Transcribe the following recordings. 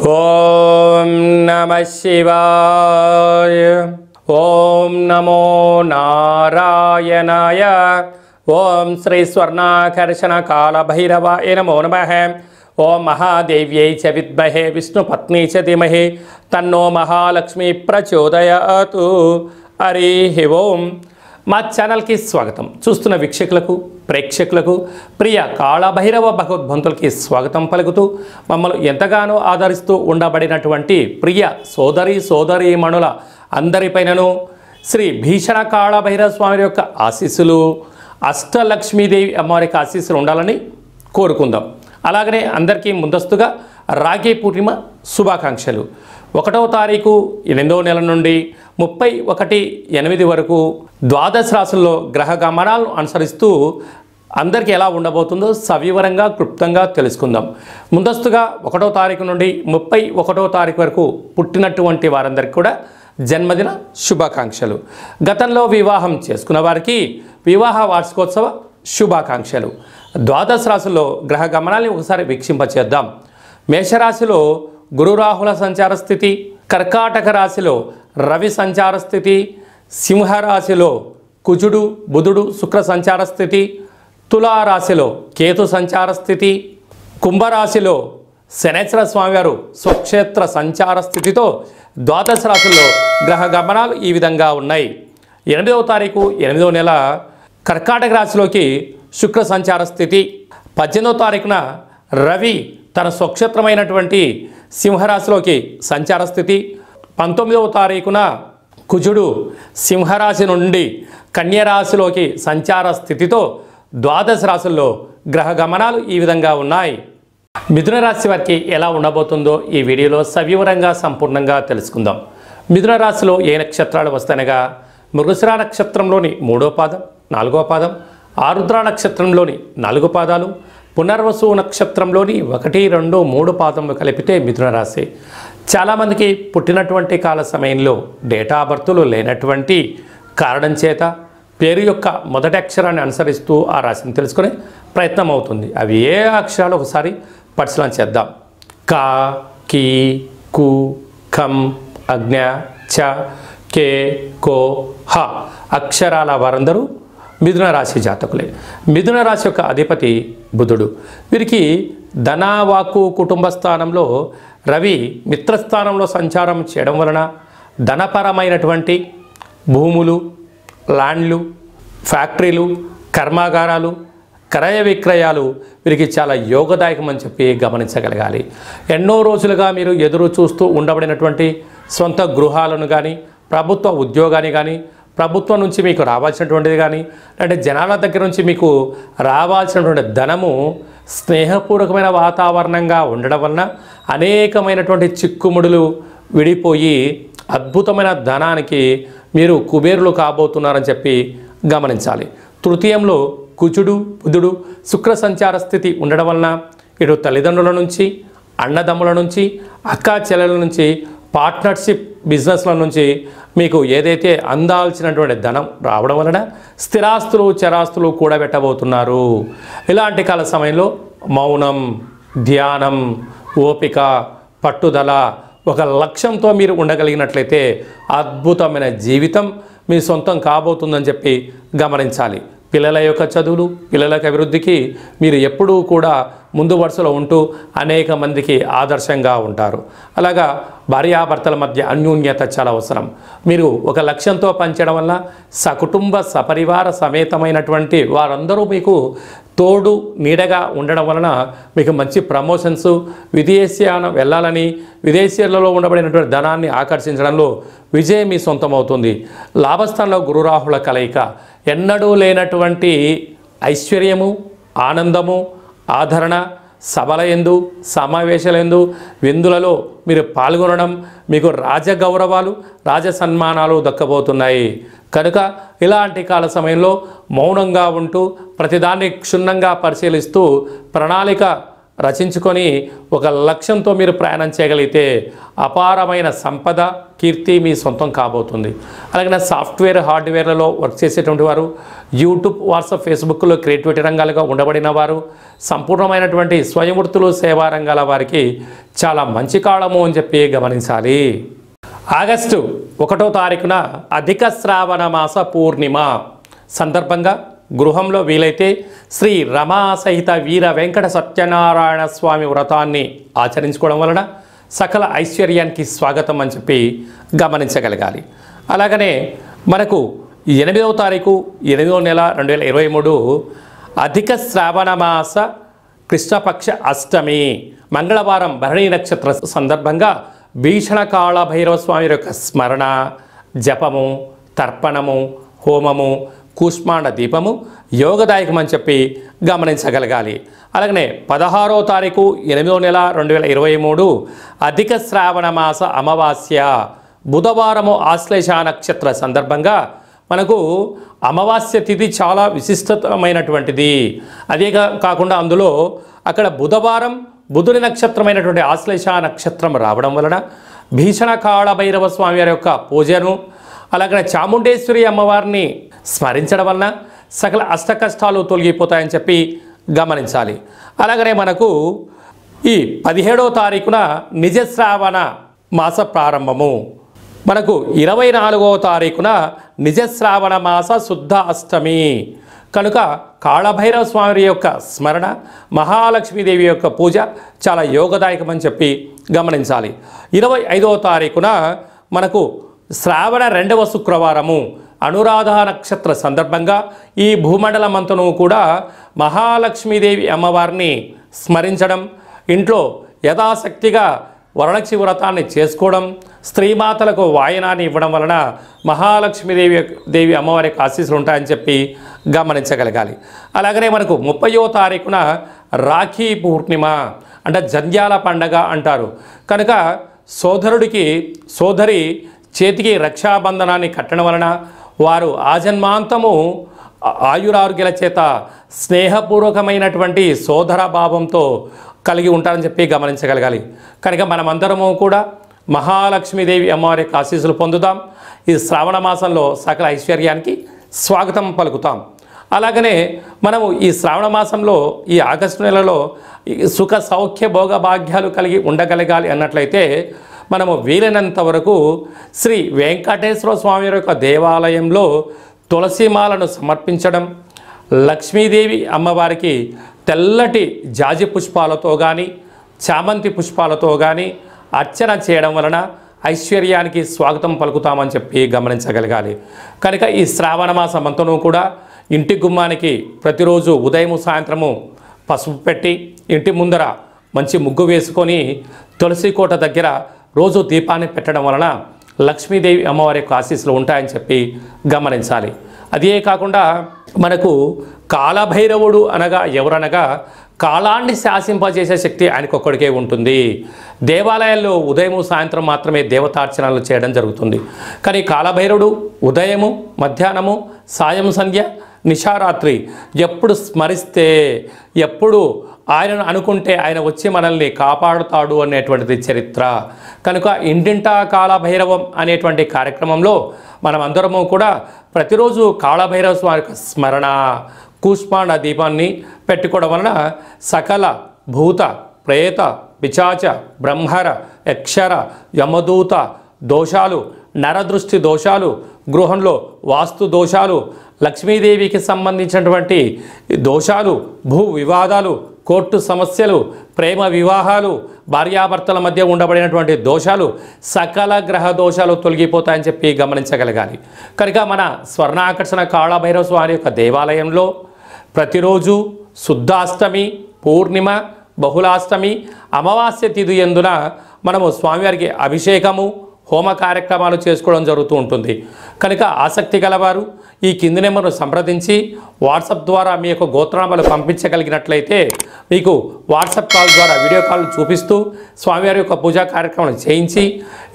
ओम नमः शिवाय। ओम नमो नारायणाय। ओम श्री स्वर्णाकर्षण काल भैरवाय नमो नमः। ओम महादेव्यै च विद्महे विष्णुपत्नी च धीमहि तन्नो महालक्ष्मी प्रचोदयात्। हरि ओम। మా ఛానల్కి స్వాగతం. చూస్తున్న వీక్షకులకు ప్రేక్షకులకు ప్రియ కాళభైరవ భగవద్భంతులకి స్వాగతం పలుకుతూ మమ్మల్ని ఎంతగానో ఆదరిస్తూ ఉండబడినటువంటి ప్రియ సోదరి సోదరీమణుల అందరిపైనను శ్రీ భీషణ కాళభైరవ స్వామి యొక్క ఆశీస్సులు అష్టలక్ష్మీదేవి అమ్మవారి ఆశీస్సులు ఉండాలని కోరుకుందాం. అలాగనే అందరికీ ముందస్తుగా రాగి పూర్ణిమ శుభాకాంక్షలు. 1వ తారీఖు 8వ నెల నుండి 31/8 వరకు ద్వాదశ రాశుల్లో గ్రహ గమనాలను అనుసరిస్తూ అందరికీ ఎలా ఉండబోతుందో సవివరంగా క్లుప్తంగా తెలుసుకుందాం. ముందస్తుగా 1వ తారీఖు నుండి 31వ తారీఖు వరకు పుట్టినటువంటి వారందరికీ కూడా జన్మదిన శుభాకాంక్షలు. గతంలో వివాహం చేసుకున్న వారికి వివాహ వార్షికోత్సవ శుభాకాంక్షలు. ద్వాదశ రాశుల్లో గ్రహ గమనాన్ని ఒకసారి వీక్షింపచేద్దాం. మేషరాశిలో గురు రాహుల సంచార స్థితి, కర్కాటక రాశిలో రవి సంచార స్థితి, సింహరాశిలో కుజుడు బుధుడు శుక్ర సంచార స్థితి, తులారాశిలో కేతు సంచార స్థితి, కుంభరాశిలో శనేశ్వర స్వామివారు స్వక్షేత్ర సంచార స్థితితో ద్వాదశ రాశుల్లో గ్రహ గమనాలు ఈ విధంగా ఉన్నాయి. 8వ తారీఖు 8వ నెల కర్కాటక రాశిలోకి శుక్ర సంచార స్థితి, 18వ తారీఖున రవి తన స్వక్షేత్రమైనటువంటి సింహరాశిలోకి సంచార స్థితి, 19వ తారీఖున కుజుడు సింహరాశి నుండి కన్యరాశిలోకి సంచార స్థితితో ద్వాదశ రాశుల్లో గ్రహ గమనాలు ఈ విధంగా ఉన్నాయి. మిథున రాశి వారికి ఎలా ఉండబోతుందో ఈ వీడియోలో సవివరంగా సంపూర్ణంగా తెలుసుకుందాం. మిథున రాశిలో ఏ నక్షత్రాలు వస్తాయనగా మృగశిర నక్షత్రంలోని 3వ పాదం, 4వ పాదం, ఆరుద్ర నక్షత్రంలోని 4 పాదాలు, పునర్వసు నక్షత్రంలోని 1, 2, 3 పాదములు కలిపితే మిథున రాశి. చాలామందికి పుట్టినటువంటి కాల సమయంలో డేటా బర్తులు లేనటువంటి కారణం చేత పేరు యొక్క మొదటి అక్షరాన్ని అనుసరిస్తూ ఆ రాశిని తెలుసుకునే ప్రయత్నం అవుతుంది. అవి ఏ అక్షరాలు ఒకసారి పరిశీలన చేద్దాం. కా, కీ, కు, ఖం, అజ్ఞ, చ, కే, కో, హ అక్షరాల వారందరూ మిథున రాశి జాతకులే. మిథున రాశి యొక్క అధిపతి బుధుడు. వీరికి ధనవాకు కుటుంబ స్థానంలో రవి మిత్రస్థానంలో సంచారం చేయడం వలన ధనపరమైనటువంటి భూములు, ల్యాండ్లు, ఫ్యాక్టరీలు, కర్మాగారాలు, క్రయ విక్రయాలు వీరికి చాలా యోగదాయకమని చెప్పి గమనించగలగాలి. ఎన్నో రోజులుగా మీరు ఎదురు చూస్తూ ఉండబడినటువంటి సొంత గృహాలను కానీ, ప్రభుత్వ ఉద్యోగాన్ని కానీ, ప్రభుత్వం నుంచి మీకు రావాల్సినటువంటిది కానీ, అంటే జనాల దగ్గర నుంచి మీకు రావాల్సినటువంటి ధనము స్నేహపూర్వకమైన వాతావరణంగా ఉండడం వలన అనేకమైనటువంటి చిక్కుముడులు విడిపోయి అద్భుతమైన ధనానికి మీరు కుబేరులు కాబోతున్నారని చెప్పి గమనించాలి. తృతీయంలో కుజుడు బుధుడు శుక్ర సంచార స్థితి ఉండడం వలన ఇటు తల్లిదండ్రుల నుంచి, అన్నదమ్ముల నుంచి, అక్కా చెల్లెల నుంచి, పార్ట్నర్షిప్ బిజినెస్ల నుంచి మీకు ఏదైతే అందాల్సినటువంటి ధనం రావడం వలన స్థిరాస్తులు చరాస్తులు కూడా పెట్టబోతున్నారు. ఇలాంటి కాల సమయంలో మౌనం, ధ్యానం, ఓపిక, పట్టుదల, ఒక లక్ష్యంతో మీరు ఉండగలిగినట్లయితే అద్భుతమైన జీవితం మీ సొంతం కాబోతుందని చెప్పి గమనించాలి. పిల్లల యొక్క చదువులు, పిల్లల యొక్క అభివృద్ధికి మీరు ఎప్పుడూ కూడా ముందు వరుసలో ఉంటూ అనేక మందికి ఆదర్శంగా ఉంటారు. అలాగా భార్యాభర్తల మధ్య అన్యోన్యత చాలా అవసరం. మీరు ఒక లక్ష్యంతో పనిచేయడం వల్ల సకుటుంబ సపరివార సమేతమైనటువంటి వారందరూ మీకు తోడు నీడగా ఉండడం వలన మీకు మంచి ప్రమోషన్స్, విదేశాన వెళ్ళాలని, విదేశీయులలో ఉండబడినటువంటి ధనాన్ని ఆకర్షించడంలో విజయం మీ సొంతమవుతుంది. లాభస్థానంలో గురురాహుల కలయిక ఎన్నడూ లేనటువంటి ఐశ్వర్యము, ఆనందము, ఆదరణ, సభలయందు సమావేశాలందు విందులలో మీరు పాల్గొనడం, మీకు రాజగౌరవాలు, రాజసన్మానాలు దక్కబోతున్నాయి. కనుక ఇలాంటి కాల సమయంలో మౌనంగా ఉంటూ ప్రతిదాన్ని క్షుణ్ణంగా పరిశీలిస్తూ ప్రణాళిక రచించుకొని ఒక లక్ష్యంతో మీరు ప్రయాణం చేయగలిగితే అపారమైన సంపద కీర్తి మీ సొంతం కాబోతుంది. అలాగే సాఫ్ట్వేర్ హార్డ్వేర్లలో వర్క్ చేసేటువంటి వారు, యూట్యూబ్ వాట్సాప్ ఫేస్బుక్లో క్రియేటివిటీ రంగాలుగా ఉండబడిన వారు, సంపూర్ణమైనటువంటి స్వయం వృత్తులు సేవా రంగాల వారికి చాలా మంచి కాలము అని చెప్పి గమనించాలి. ఆగస్టు 1వ తారీఖున అధిక శ్రావణ మాస పూర్ణిమ సందర్భంగా గృహంలో వీలైతే శ్రీ రమా సహిత వీర వెంకట సత్యనారాయణ స్వామి వ్రతాన్ని ఆచరించుకోవడం వలన సకల ఐశ్వర్యానికి స్వాగతం అని చెప్పి గమనించగలగాలి. అలాగనే మనకు 8వ తారీఖు 8వ నెల 2023 అధిక శ్రావణ మాస కృష్ణపక్ష అష్టమి మంగళవారం భరణి నక్షత్ర సందర్భంగా భీషణకాళ భైరవ స్వామి యొక్క స్మరణ, జపము, తర్పణము, హోమము, కూష్మాండ దీపము యోగదాయకం అని చెప్పి గమనించగలగాలి. అలాగనే 16వ తారీఖు 8వ నెల 2023 అధిక శ్రావణ మాస అమావాస్య బుధవారము ఆశ్లేష నక్షత్ర సందర్భంగా మనకు అమావాస్య తిథి చాలా విశిష్టమైనటువంటిది. అదే కాకుండా అందులో అక్కడ బుధవారం బుధుని నక్షత్రమైనటువంటి ఆశ్లేష నక్షత్రం రావడం వలన భీషణకాళ భైరవ స్వామి వారి యొక్క పూజను, అలాగే చాముండేశ్వరి అమ్మవారిని స్మరించడం వలన సకల అష్టకష్టాలు తొలగిపోతాయని చెప్పి గమనించాలి. అలాగనే మనకు ఈ 17వ తారీఖున నిజశ్రావణ మాస ప్రారంభము, మనకు 24వ తారీఖున నిజశ్రావణ మాస శుద్ధ అష్టమి కనుక కాళభైరవ స్వామి యొక్క స్మరణ, మహాలక్ష్మీదేవి యొక్క పూజ చాలా యోగదాయకమని చెప్పి గమనించాలి. 25వ తారీఖున మనకు శ్రావణ 2వ శుక్రవారము అనురాధ నక్షత్ర సందర్భంగా ఈ భూమండలమంతను కూడా మహాలక్ష్మీదేవి అమ్మవారిని స్మరించడం, ఇంట్లో యథాశక్తిగా వరలక్ష్మి వ్రతాన్ని చేసుకోవడం, స్త్రీమాతలకు వాయనాన్ని ఇవ్వడం వలన మహాలక్ష్మీదేవి అమ్మవారి యొక్క ఆశీస్సులు ఉంటాయని చెప్పి గమనించగలగాలి. అలాగనే మనకు 30వ తారీఖున రాఖీ పూర్ణిమ, అంటే జంధ్యాల పండగ అంటారు కనుక సోదరుడికి సోదరి చేతికి రక్షాబంధనాన్ని కట్టడం వలన వారు ఆజన్మాంతము ఆయురారోగ్యాల చేత స్నేహపూర్వకమైనటువంటి సోదరభావంతో కలిగి ఉంటారని చెప్పి గమనించగలగాలి. కనుక మనమందరము కూడా మహాలక్ష్మీదేవి అమ్మవారి యొక్క ఆశీస్సులు పొందుదాం. ఈ శ్రావణ మాసంలో సకల ఐశ్వర్యానికి స్వాగతం పలుకుతాం. అలాగనే మనము ఈ శ్రావణ మాసంలో ఈ ఆగస్టు నెలలో సుఖ సౌఖ్య భోగ భాగ్యాలు కలిగి ఉండగలగాలి అన్నట్లయితే మనము వీలైనంత వరకు శ్రీ వెంకటేశ్వర స్వామి యొక్క దేవాలయంలో తులసిమాలను సమర్పించడం, లక్ష్మీదేవి అమ్మవారికి తెల్లటి జాజి పుష్పాలతో కానీ చామంతి పుష్పాలతో కానీ అర్చన చేయడం వలన ఐశ్వర్యానికి స్వాగతం పలుకుతామని చెప్పి గమనించగలగాలి. కనుక ఈ శ్రావణ మాసమంతను కూడా ఇంటి గుమ్మానికి ప్రతిరోజు ఉదయము సాయంత్రము పసుపు పెట్టి ఇంటి ముందర మంచి ముగ్గు వేసుకొని తులసి కోట దగ్గర రోజు దీపాన్ని పెట్టడం వలన లక్ష్మీదేవి అమ్మవారి యొక్క ఆశీస్సులు ఉంటాయని చెప్పి గమనించాలి. అదే కాకుండా మనకు కాళభైరవుడు అనగా ఎవరనగా కాలాన్ని శాసింపజేసే శక్తి ఆయనకొక్కడికే ఉంటుంది. దేవాలయాల్లో ఉదయము సాయంత్రం మాత్రమే దేవతార్చనలు చేయడం జరుగుతుంది. కానీ కాళభైరవుడు ఉదయము, మధ్యాహ్నము, సాయం, సంధ్య, నిశారాత్రి ఎప్పుడు స్మరిస్తే, ఎప్పుడు ఆయనను అనుకుంటే ఆయన వచ్చి మనల్ని కాపాడుతాడు అనేటువంటిది చరిత్ర. కనుక ఇంటింటా కాళభైరవం అనేటువంటి కార్యక్రమంలో మనమందరము కూడా ప్రతిరోజు కాళభైరవ స్వామి యొక్క స్మరణ, కూష్మాండ దీపాన్ని పెట్టుకోవడం వలన సకల భూత, ప్రేత, పిచాచ, బ్రహ్మర, యక్షర, యమదూత దోషాలు, నరదృష్టి దోషాలు, గృహంలో వాస్తు దోషాలు, లక్ష్మీదేవికి సంబంధించినటువంటి దోషాలు, భూ వివాదాలు, కోర్టు సమస్యలు, ప్రేమ వివాహాలు, భార్యాభర్తల మధ్య ఉండబడినటువంటి దోషాలు, సకల గ్రహ దోషాలు తొలగిపోతాయని చెప్పి గమనించగలగాలి. కనుక మన స్వర్ణాకర్షణ కాళభైరవ స్వామి యొక్క దేవాలయంలో ప్రతిరోజు శుద్ధాష్టమి, పూర్ణిమ, బహుళాష్టమి, అమావాస్య తిథి యందున మనము స్వామివారికి అభిషేకము, హోమ కార్యక్రమాలు చేసుకోవడం జరుగుతూ ఉంటుంది. కనుక ఆసక్తి గలవారు ఈ కింది నెంబర్ను సంప్రదించి వాట్సాప్ ద్వారా మీ యొక్క గోత్రనామాలు పంపించగలిగినట్లయితే మీకు వాట్సాప్ కాల్ ద్వారా వీడియో కాల్ చూపిస్తూ స్వామివారి యొక్క పూజా కార్యక్రమాలు చేయించి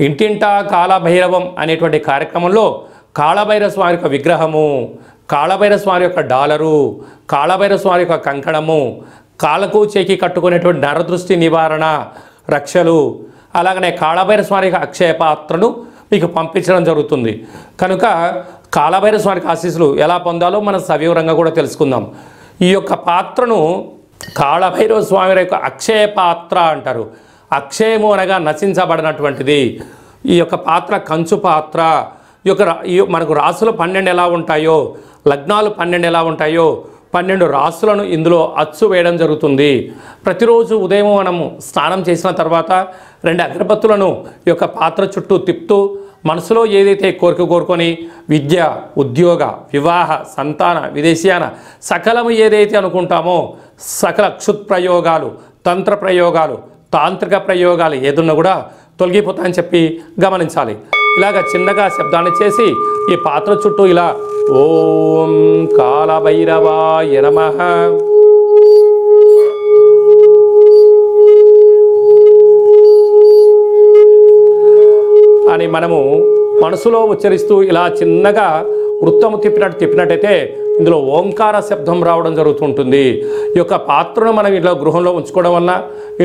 ఇంటింటా కాళభైరవం అనేటువంటి కార్యక్రమంలో కాళభైరవ స్వామి యొక్క విగ్రహము, కాళభైరవ స్వామి యొక్క డాలరు, కాళభైరవ స్వామి యొక్క కంకణము, కాళ్ళకు చేకి కట్టుకునేటువంటి నరదృష్టి నివారణ రక్షలు అలాగనే కాళభైరవ స్వామి అక్షయ పాత్రను మీకు పంపించడం జరుగుతుంది. కనుక కాళభైరవ స్వామి ఆశీస్సులు ఎలా పొందాలో మనం సవివరంగా కూడా తెలుసుకుందాం. ఈ యొక్క పాత్రను కాళభైరవ స్వామి యొక్క అక్షయ పాత్ర అంటారు. అక్షయము అనగా నశించబడినటువంటిది. ఈ యొక్క పాత్ర కంచు పాత్ర. ఈ యొక్క మనకు రాసులు 12 ఎలా ఉంటాయో లగ్నాలు 12 ఎలా ఉంటాయో 12 రాసులను ఇందులో అచ్చు వేయడం జరుగుతుంది. ప్రతిరోజు ఉదయం మనము స్నానం చేసిన తర్వాత 2 అగరబత్తులను ఈ యొక్క పాత్ర చుట్టూ తిప్పుతూ మనసులో ఏదైతే కోరుకొని విద్య, ఉద్యోగ, వివాహ, సంతాన, విదేశీయాన సకలము ఏదైతే అనుకుంటామో సకల క్షుత్ ప్రయోగాలు, తంత్ర ప్రయోగాలు, తాంత్రిక ప్రయోగాలు ఏదున్నా కూడా తొలగిపోతాయని చెప్పి గమనించాలి. ఇలాగ చిన్నగా శబ్దాన్ని చేసి ఈ పాత్ర చుట్టూ ఇలా ఓం కాళభైరవాయ నమః, మనము మనసులో ఉచ్చరిస్తూ ఇలా చిన్నగా వృత్తము తిప్పినట్టయితే ఇందులో ఓంకార శబ్దం రావడం జరుగుతుంటుంది. ఈ యొక్క పాత్రను మనం ఇంట్లో గృహంలో ఉంచుకోవడం వల్ల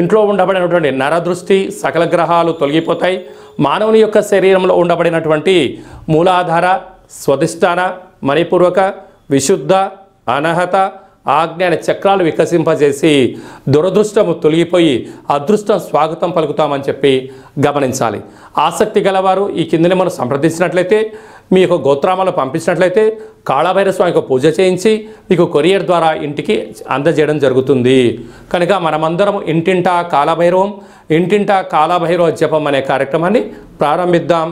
ఇంట్లో ఉండబడినటువంటి నరదృష్టి సకల గ్రహాలు తొలగిపోతాయి. మానవుని యొక్క శరీరంలో ఉండబడినటువంటి మూలాధార, స్వధిష్టాన, మణిపూర్వక, విశుద్ధ, అనహత, ఆజ్ఞాన చక్రాలు వికసింపజేసి దురదృష్టము తొలగిపోయి అదృష్టం స్వాగతం పలుకుతామని చెప్పి గమనించాలి. ఆసక్తి గలవారు ఈ కిందని మనం సంప్రదించినట్లయితే మీ యొక్క గోత్రామాలు పంపించినట్లయితే కాళభైరవ స్వామికి పూజ చేయించి మీకు కొరియర్ ద్వారా ఇంటికి అందజేయడం జరుగుతుంది. కనుక మనమందరం ఇంటింటా కాళభైరవం, ఇంటింటా కాళభైరవ జపం అనే కార్యక్రమాన్ని ప్రారంభిద్దాం.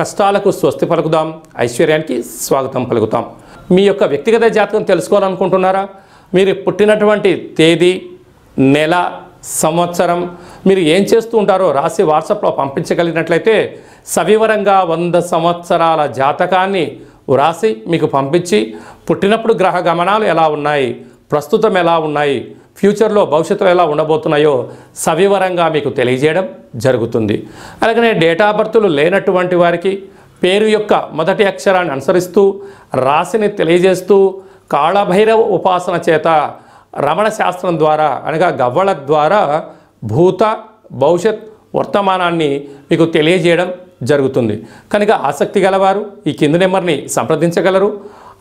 కష్టాలకు స్వస్తి పలుకుదాం, ఐశ్వర్యానికి స్వాగతం పలుకుతాం. మీ యొక్క వ్యక్తిగత జాతకం తెలుసుకోవాలనుకుంటున్నారా? మీరు పుట్టినటువంటి తేదీ, నెల, సంవత్సరం, మీరు ఏం చేస్తూ ఉంటారో రాసి వాట్సాప్లో పంపించగలిగినట్లయితే సవివరంగా 100 సంవత్సరాల జాతకాన్ని వ్రాసి మీకు పంపించి పుట్టినప్పుడు గ్రహ గమనాలు ఎలా ఉన్నాయి, ప్రస్తుతం ఎలా ఉన్నాయి, ఫ్యూచర్లో భవిష్యత్తులో ఎలా ఉండబోతున్నాయో సవివరంగా మీకు తెలియజేయడం జరుగుతుంది. అలాగనే డేట్ ఆఫ్ బర్త్లు లేనటువంటి వారికి పేరు యొక్క మొదటి అక్షరాన్ని అనుసరిస్తూ రాశిని తెలియజేస్తూ కాళభైరవ ఉపాసన చేత రమణ శాస్త్రం ద్వారా అనగా గవ్వల ద్వారా భూత, భవిష్యత్, వర్తమానాన్ని మీకు తెలియజేయడం జరుగుతుంది. కనుక ఆసక్తి గలవారు ఈ కింది నెంబర్ని సంప్రదించగలరు.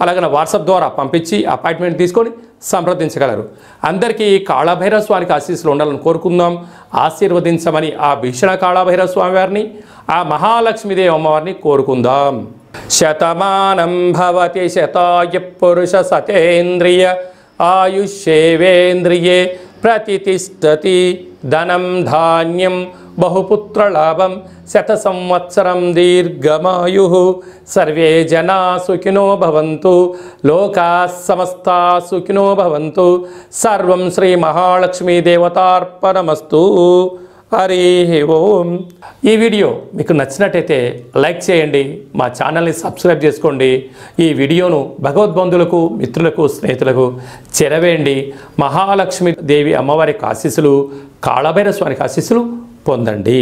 అలాగే వాట్సాప్ ద్వారా పంపించి అపాయింట్మెంట్ తీసుకొని సంప్రదించగలరు. అందరికీ కాళభైరవ స్వామికి ఆశీస్సులు ఉండాలని కోరుకుందాం. ఆశీర్వదించమని ఆ భీషణ కాళభైరవ స్వామివారిని, ఆ మహాలక్ష్మీదేవి అమ్మవారిని కోరుకుందాం. శతమానం భవతి శతాయ పురుష సతేంద్రియ ఆయుష్యేవేంద్రియే ప్రతితిష్టతి ధనం ధాన్యం బహుపుత్ర లాభం శత సంవత్సరం దీర్ఘమాయు. సర్వే జనా సుఖినో భవంతు, లోకా సమస్తా సుఖినో భవంతు. సర్వం శ్రీ మహాలక్ష్మీ దేవతార్పణమస్తు. హరి ఓం. ఈ వీడియో మీకు నచ్చినట్టయితే లైక్ చేయండి, మా ఛానల్ని సబ్స్క్రైబ్ చేసుకోండి. ఈ వీడియోను భగవద్బంధులకు, మిత్రులకు, స్నేహితులకు చేరవేయండి. మహాలక్ష్మీ దేవి అమ్మవారి ఆశీస్సులు, కాళభైరవ స్వామి ఆశీస్సులు పొందండి.